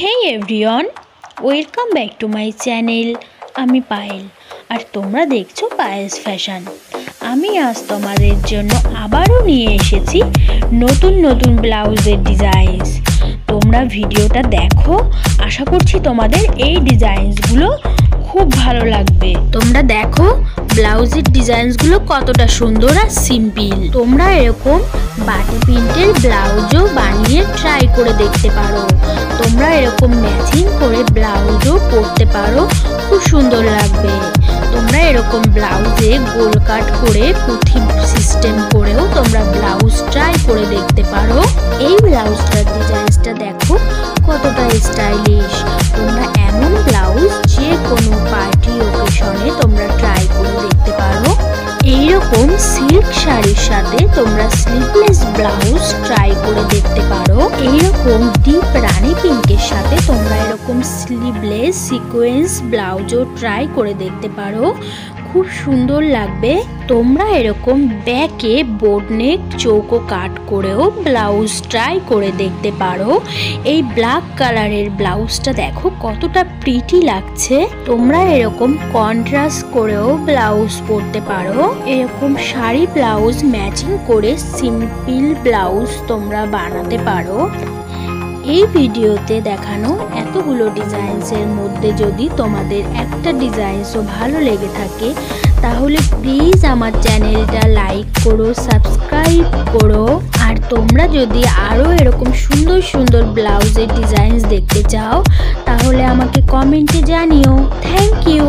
Hey everyone, welcome back to my channel. আমি পায়েল আর তোমরা দেখছো পায়েলস ফ্যাশন। আমি আজ তোমাদের জন্য আবারও নিয়ে এসেছি নতুন নতুন ব্লাউজের ডিজাইনস। তোমরা ভিডিওটা দেখো, আশা করছি তোমাদের এই ডিজাইনসগুলো খুব ভালো লাগবে। তোমরা দেখো ব্লাউজের ডিজাইনসগুলো কতটা সুন্দর আর সিম্পল। তোমরা এরকম বাটি প্রিন্টের ব্লাউজও বানিয়ে ট্রাই করে দেখতে পারো। তোমরা এরকম ম্যাচিং করে ব্লাউজও পরতে পারো, খুব সুন্দর লাগবে। তোমরা এরকম ব্লাউজে গোল কাট করে পুঁথি সিস্টেম করেও তোমরা ব্লাউজ ট্রাই করে দেখতে পারো। এই ব্লাউজটার ডিজাইনসটা দেখো কতটা স্টাইলিশ। তোমরা এমন ব্লাউজ যে কোনো পার্টি অকেশনে তোমরা ট্রাই করে দেখতে পারো। এইরকম সিল্ক শাড়ির সাথে তোমরা স্লিভলেস ব্লাউজ ট্রাই করে দেখতে পারো। এইরকম ডিপ রানি পিঙ্কের সাথে তোমরা এরকম স্লিভলেস সিকোয়েন্স ব্লাউজও ট্রাই করে দেখতে পারো, খুব সুন্দর লাগবে। তোমরা এরকম ব্যাকে বোর্ডনেক চৌকো কাট করেও ব্লাউজ ট্রাই করে দেখতে পারো। এই ব্ল্যাক কালারের ব্লাউজটা দেখো কতটা প্রিটি লাগছে। তোমরা এরকম কন্ট্রাস্ট করেও ব্লাউজ পরতে পারো। এরকম শাড়ি ব্লাউজ ম্যাচিং করে সিম্পল ব্লাউজ তোমরা বানাতে পারো। এই ভিডিওতে দেখানো এতগুলো ডিজাইনসের মধ্যে যদি তোমাদের একটা ডিজাইনসও ভালো লেগে থাকে, তাহলে প্লিজ আমার চ্যানেলটা লাইক করো, সাবস্ক্রাইব করো। আর তোমরা যদি আরও এরকম সুন্দর সুন্দর ব্লাউজের ডিজাইনস দেখতে চাও, তাহলে আমাকে কমেন্টে জানিও। Thank you.